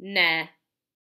Nah.